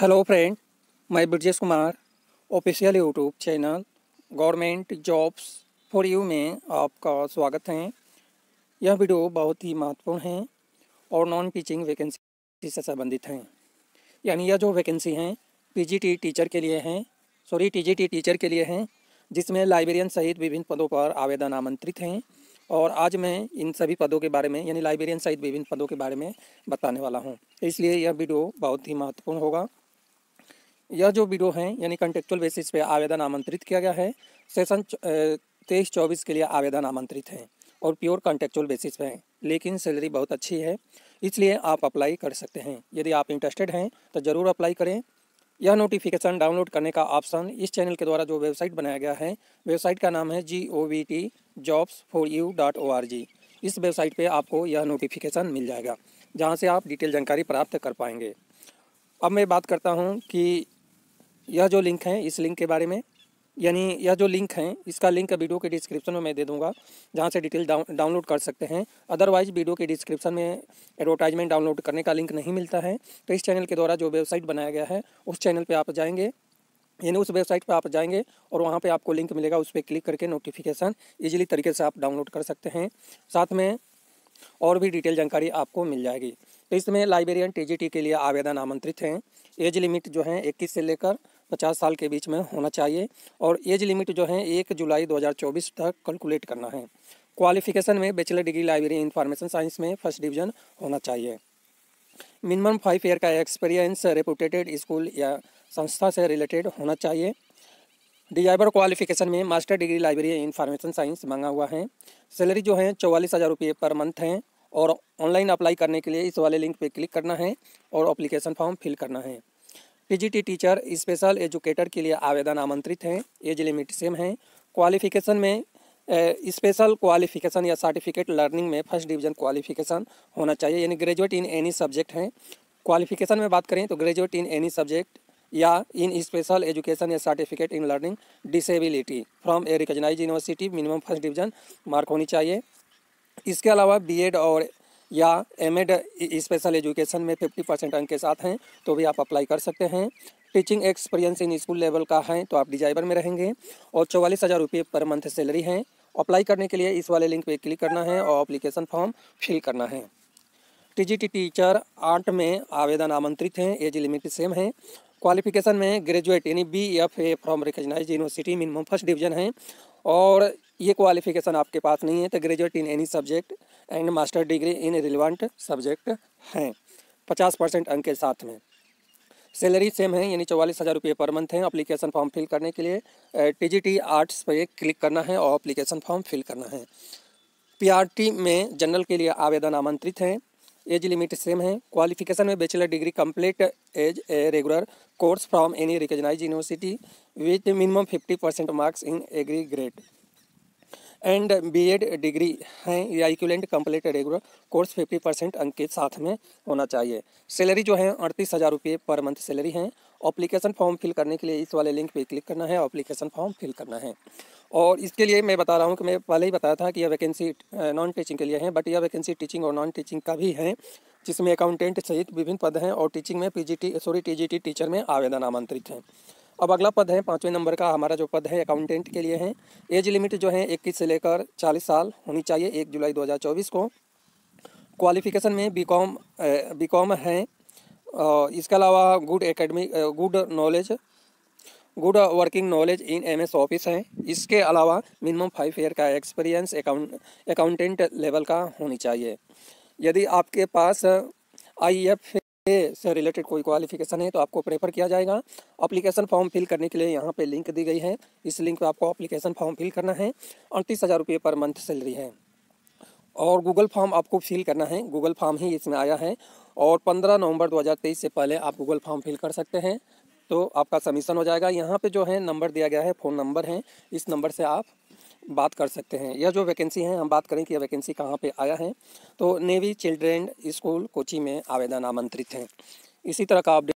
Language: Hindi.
हेलो फ्रेंड, मैं Brajesh Kumar official YouTube channel government jobs for you में आपका स्वागत है। यह वीडियो बहुत ही महत्वपूर्ण है और नॉन टीचिंग वैकेंसी से संबंधित हैं। यानी यह जो वैकेंसी हैं पीजीटी टीचर के लिए हैं, टीजीटी टीचर के लिए हैं, जिसमें लाइब्रेरियन सहित विभिन्न पदों पर आवेदन आमंत्रित हैं। और आज मैं इन सभी पदों के बारे में यानी लाइब्रेरियन सहित विभिन्न पदों के बारे में बताने वाला हूँ, इसलिए यह वीडियो बहुत ही महत्वपूर्ण होगा। यह जो वीडियो है यानी कंट्रेक्चुअल बेसिस पे आवेदन आमंत्रित किया गया है। सेशन 23-24 के लिए आवेदन आमंत्रित हैं और प्योर कंट्रेक्चुअल बेसिस पे हैं, लेकिन सैलरी बहुत अच्छी है, इसलिए आप अप्लाई कर सकते हैं। यदि आप इंटरेस्टेड हैं तो ज़रूर अप्लाई करें। यह नोटिफिकेशन डाउनलोड करने का ऑप्शन इस चैनल के द्वारा जो वेबसाइट बनाया गया है, वेबसाइट का नाम है govtjobsforyou.org। इस वेबसाइट पर आपको यह नोटिफिकेशन मिल जाएगा, जहाँ से आप डिटेल जानकारी प्राप्त कर पाएंगे। अब मैं बात करता हूँ कि यह जो लिंक है इस लिंक के बारे में, यानी यह जो लिंक है इसका लिंक वीडियो के डिस्क्रिप्शन में मैं दे दूंगा, जहां से डिटेल डाउनलोड कर सकते हैं। अदरवाइज वीडियो के डिस्क्रिप्शन में एडवर्टाइजमेंट डाउनलोड करने का लिंक नहीं मिलता है, तो इस चैनल के द्वारा जो वेबसाइट बनाया गया है उस चैनल पर आप जाएंगे, यानी उस वेबसाइट पर आप जाएंगे और वहाँ पर आपको लिंक मिलेगा। उस पर क्लिक करके नोटिफिकेशन ईजिली तरीके से आप डाउनलोड कर सकते हैं। साथ में और भी डिटेल जानकारी आपको मिल जाएगी। तो इसमें लाइब्रेरियन टीजीटी के लिए आवेदन आमंत्रित हैं। एज लिमिट जो है 21 से लेकर 50 साल के बीच में होना चाहिए और एज लिमिट जो है 1 जुलाई 2024 तक कैलकुलेट करना है। क्वालिफिकेशन में bachelor degree library information science में फर्स्ट डिवीजन होना चाहिए। मिनिमम 5 ईयर का एक्सपीरियंस रेपुटेटेड स्कूल या संस्था से रिलेटेड होना चाहिए। डिजायर क्वालिफिकेशन में master degree library information science मांगा हुआ है। सैलरी जो है 44,000 रुपये पर मंथ हैं और ऑनलाइन अप्लाई करने के लिए इस वाले लिंक पे क्लिक करना है और एप्लीकेशन फॉर्म फिल करना है। टीजीटी टीचर स्पेशल एजुकेटर के लिए आवेदन आमंत्रित हैं। एज लिमिट सेम है। क्वालिफिकेशन में स्पेशल क्वालिफिकेशन या सर्टिफिकेट लर्निंग में फर्स्ट डिवीजन क्वालिफिकेशन होना चाहिए, यानी ग्रेजुएट इन एनी सब्जेक्ट हैं। क्वालिफिकेशन में बात करें तो ग्रेजुएट इन एनी सब्जेक्ट या इन स्पेशल एजुकेशन या certificate in learning disability from a recognised university, minimum first division mark होनी चाहिए। इसके अलावा बीएड और या एमएड स्पेशल एजुकेशन में 50% अंक के साथ हैं तो भी आप अप्लाई कर सकते हैं। Teaching experience in school level का है तो आप डिजाइबर में रहेंगे और 44,000 रुपये पर मंथ सैलरी है। अप्लाई करने के लिए इस वाले लिंक पर क्लिक करना है और एप्लीकेशन फॉर्म फिल करना है। टीजीटी टीचर 8 में आवेदन आमंत्रित हैं। एज लिमिट सेम है। क्वालिफिकेशन में ग्रेजुएट यानी BFA from recognised university, minimum first division है और ये क्वालिफिकेशन आपके पास नहीं है तो graduate in any subject and master degree in relevant subject हैं 50% अंक के साथ में। सैलरी सेम है यानी 44,000 रुपये पर मंथ है। एप्लीकेशन फॉर्म फिल करने के लिए TGT 8 पर क्लिक करना है और एप्लीकेशन फॉर्म फिल करना है। PRT में जनरल के लिए आवेदन आमंत्रित हैं। एज लिमिट सेम है। क्वालिफिकेशन में bachelor degree complete as a regular course from any recognised university with minimum 50% marks in agree grade and BEd degree हैं या इक्विवेलेंट कंप्लीट रेगुलर कोर्स 50% अंक के साथ में होना चाहिए। सैलरी जो है 38,000 रुपये पर मंथ सैलरी है। एप्लीकेशन फॉर्म फिल करने के लिए इस वाले लिंक पे क्लिक करना है, एप्लीकेशन फॉर्म फिल करना है। और इसके लिए मैं बता रहा हूँ कि मैं पहले ही बताया था कि यह वैकेंसी नॉन टीचिंग के लिए है, बट यह वैकेंसी टीचिंग और नॉन टीचिंग का भी है, जिसमें अकाउंटेंट सहित विभिन्न पद हैं और टीचिंग में टीजीटी टीचर में आवेदन आमंत्रित हैं। अब अगला पद है 5वें नंबर का हमारा जो पद है अकाउंटेंट के लिए है। एज लिमिट जो है 21 से लेकर 40 साल होनी चाहिए 1 जुलाई 2024 को। क्वालिफिकेशन में बीकॉम है। इसके अलावा good knowledge, good working knowledge in MS office है। इसके अलावा मिनिमम 5 ईयर का एक्सपीरियंस अकाउंटेंट लेवल का होनी चाहिए। यदि आपके पास IFA से रिलेटेड कोई क्वालिफिकेशन है तो आपको प्रेफर किया जाएगा। एप्लीकेशन फॉर्म फिल करने के लिए यहाँ पे लिंक दी गई है, इस लिंक पे आपको एप्लीकेशन फॉर्म फिल करना है। 38,000 रुपये पर मंथ सैलरी है और गूगल फॉर्म आपको फिल करना है। गूगल फॉर्म ही इसमें आया है और 15 नवंबर 2023 से पहले आप गूगल फॉर्म फिल कर सकते हैं तो आपका सबमिशन हो जाएगा। यहाँ पर जो है नंबर दिया गया है, फ़ोन नंबर है, इस नंबर से आप बात कर सकते हैं। यह जो वैकेंसी है, हम बात करें कि यह वैकेंसी कहाँ पे आया है तो नेवी चिल्ड्रेन स्कूल कोची में आवेदन आमंत्रित हैं। इसी तरह का अपडेट